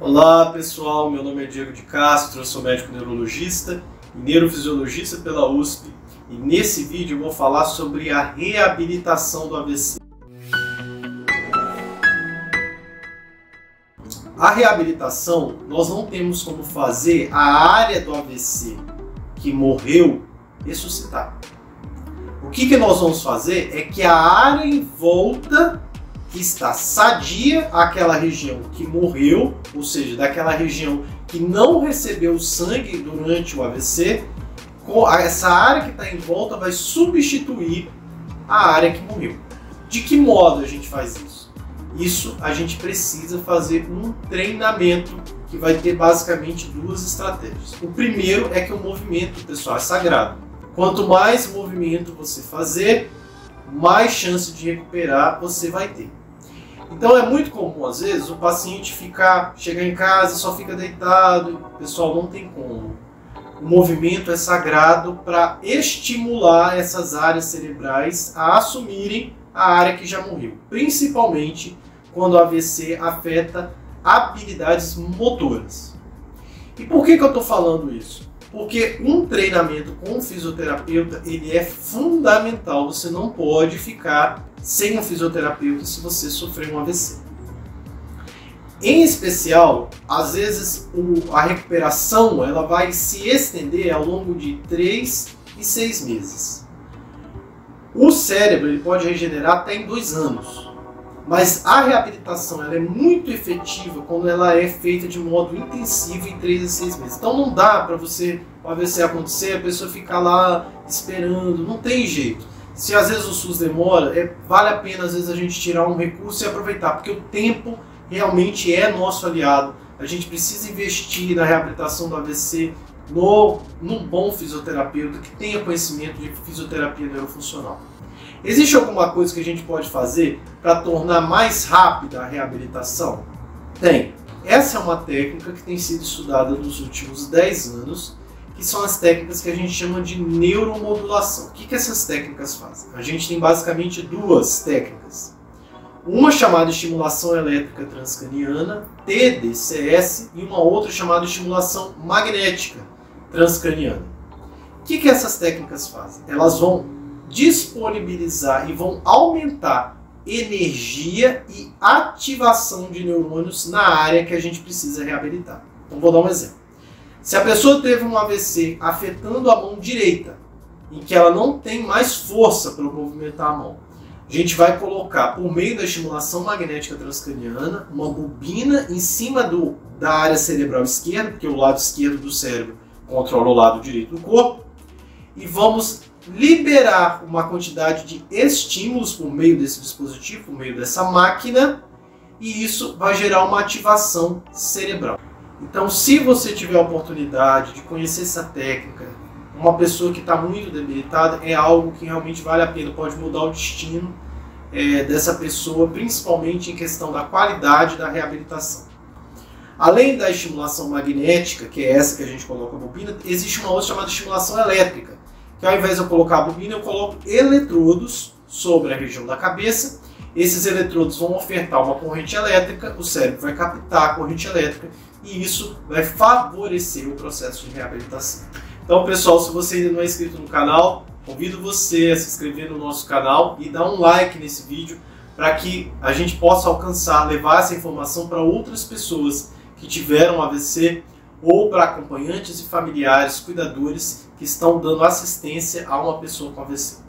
Olá pessoal, meu nome é Diego de Castro, eu sou médico neurologista e neurofisiologista pela USP e nesse vídeo eu vou falar sobre a reabilitação do AVC. A reabilitação, nós não temos como fazer a área do AVC que morreu ressuscitar. O que nós vamos fazer é que a área em volta que está sadia, aquela região que morreu, ou seja, daquela região que não recebeu sangue durante o AVC, essa área que está em volta vai substituir a área que morreu. De que modo a gente faz isso? Isso a gente precisa fazer um treinamento que vai ter basicamente duas estratégias. O primeiro é que o movimento, pessoal, é sagrado. Quanto mais movimento você fazer, mais chance de recuperar você vai ter. Então é muito comum, às vezes, o paciente chegar em casa e só fica deitado. Pessoal, não tem como. O movimento é sagrado para estimular essas áreas cerebrais a assumirem a área que já morreu. Principalmente quando o AVC afeta habilidades motoras. E por que eu estou falando isso? Porque um treinamento com um fisioterapeuta, ele é fundamental. Você não pode ficar sem um fisioterapeuta se você sofrer um AVC. Em especial, às vezes a recuperação ela vai se estender ao longo de 3 e 6 meses. O cérebro ele pode regenerar até em 2 anos. Mas a reabilitação ela é muito efetiva quando ela é feita de modo intensivo em 3 a 6 meses. Então não dá para o AVC acontecer, a pessoa ficar lá esperando, não tem jeito. Se às vezes o SUS demora, vale a pena às vezes a gente tirar um recurso e aproveitar, porque o tempo realmente é nosso aliado. A gente precisa investir na reabilitação do AVC num bom fisioterapeuta que tenha conhecimento de fisioterapia neurofuncional. Existe alguma coisa que a gente pode fazer para tornar mais rápida a reabilitação? Tem. Essa é uma técnica que tem sido estudada nos últimos 10 anos, que são as técnicas que a gente chama de neuromodulação. O que essas técnicas fazem? A gente tem basicamente duas técnicas. Uma chamada estimulação elétrica transcraniana, TDCS, e uma outra chamada estimulação magnética transcraniana. O que essas técnicas fazem? Elas vão disponibilizar e vão aumentar energia e ativação de neurônios na área que a gente precisa reabilitar. Então vou dar um exemplo. Se a pessoa teve um AVC afetando a mão direita, em que ela não tem mais força para movimentar a mão, a gente vai colocar, por meio da estimulação magnética transcraniana, uma bobina em cima da área cerebral esquerda, porque o lado esquerdo do cérebro controla o lado direito do corpo, e vamos liberar uma quantidade de estímulos por meio desse dispositivo, por meio dessa máquina, e isso vai gerar uma ativação cerebral. Então, se você tiver a oportunidade de conhecer essa técnica, uma pessoa que está muito debilitada, é algo que realmente vale a pena, pode mudar o destino dessa pessoa, principalmente em questão da qualidade da reabilitação. Além da estimulação magnética, que é essa que a gente coloca a bobina, existe uma outra chamada estimulação elétrica, que ao invés de eu colocar a bobina, eu coloco eletrodos sobre a região da cabeça. Esses eletrodos vão ofertar uma corrente elétrica, o cérebro vai captar a corrente elétrica e isso vai favorecer o processo de reabilitação. Então, pessoal, se você ainda não é inscrito no canal, convido você a se inscrever no nosso canal e dar um like nesse vídeo para que a gente possa levar essa informação para outras pessoas que tiveram AVC ou para acompanhantes e familiares, cuidadores que estão dando assistência a uma pessoa com AVC.